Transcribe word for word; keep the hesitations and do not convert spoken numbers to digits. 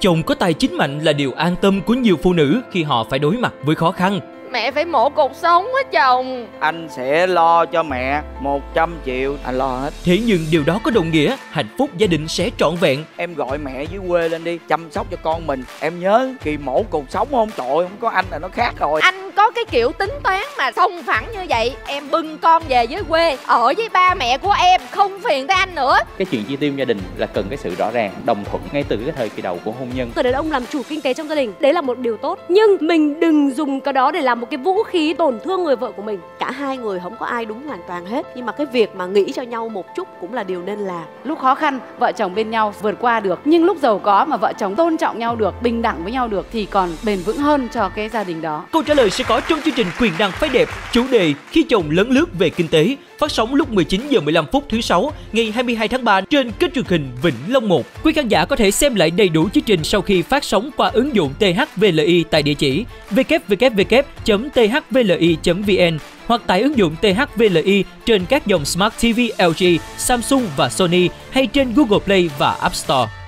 Chồng có tài chính mạnh là điều an tâm của nhiều phụ nữ khi họ phải đối mặt với khó khăn. Mẹ phải mổ cột sống á chồng. Anh sẽ lo cho mẹ một trăm triệu, anh lo hết. Thế nhưng điều đó có đồng nghĩa hạnh phúc gia đình sẽ trọn vẹn. Em gọi mẹ dưới quê lên đi, chăm sóc cho con mình. Em nhớ kỳ mổ cột sống không? Trời ơi, không có anh là nó khác rồi. Anh có cái kiểu tính toán mà song phẳng như vậy. Em bưng con về dưới quê, ở với ba mẹ của em, không phiền tới anh nữa. Cái chuyện chi tiêu gia đình là cần cái sự rõ ràng, đồng thuận ngay từ cái thời kỳ đầu của hôn nhân. Người đàn ông làm chủ kinh tế trong gia đình, đấy là một điều tốt. Nhưng mình đừng dùng cái đó để làm một cái vũ khí tổn thương người vợ của mình. Cả hai người không có ai đúng hoàn toàn hết, nhưng mà cái việc mà nghĩ cho nhau một chút cũng là điều nên làm. Lúc khó khăn vợ chồng bên nhau vượt qua được, nhưng lúc giàu có mà vợ chồng tôn trọng nhau được, bình đẳng với nhau được thì còn bền vững hơn cho cái gia đình đó. Câu trả lời sẽ có trong chương trình Quyền năng phái đẹp, chủ đề khi chồng lấn lướt về kinh tế, phát sóng lúc mười chín giờ mười lăm phút thứ sáu ngày hai mươi hai tháng ba trên kênh truyền hình Vĩnh Long một. Quý khán giả có thể xem lại đầy đủ chương trình sau khi phát sóng qua ứng dụng tê hát vê lờ i tại địa chỉ w w w chấm t h v l i chấm v n hoặc tải ứng dụng tê hát vê lờ i trên các dòng Smart ti vi, lờ giê, Samsung và Sony hay trên Google Play và App Store.